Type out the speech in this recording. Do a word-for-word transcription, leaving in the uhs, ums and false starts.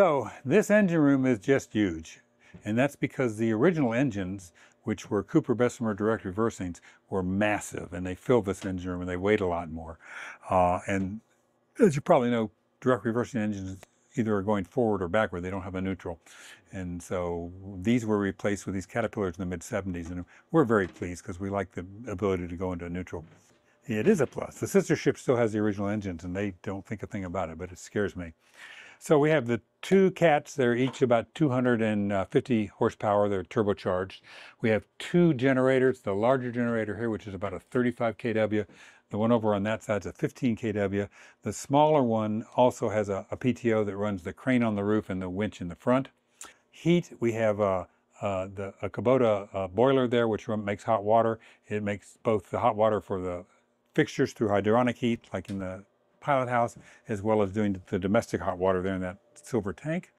So this engine room is just huge, and that's because the original engines, which were Cooper Bessemer direct reversing's, were massive, and they filled this engine room and they weighed a lot more. Uh, and as you probably know, direct reversing engines either are going forward or backward. They don't have a neutral. And so these were replaced with these Caterpillars in the mid seventies, and we're very pleased because we like the ability to go into a neutral. It is a plus. The sister ship still has the original engines and they don't think a thing about it, but it scares me. So we have the two Cats. They're each about two hundred fifty horsepower. They're turbocharged. We have two generators, the larger generator here, which is about a thirty-five K W. The one over on that side's a fifteen K W. The smaller one also has a, a P T O that runs the crane on the roof and the winch in the front. Heat, we have a, a, the, a Kubota a boiler there, which makes hot water. It makes both the hot water for the fixtures through hydronic heat, like in the pilot house, as well as doing the domestic hot water there in that silver tank.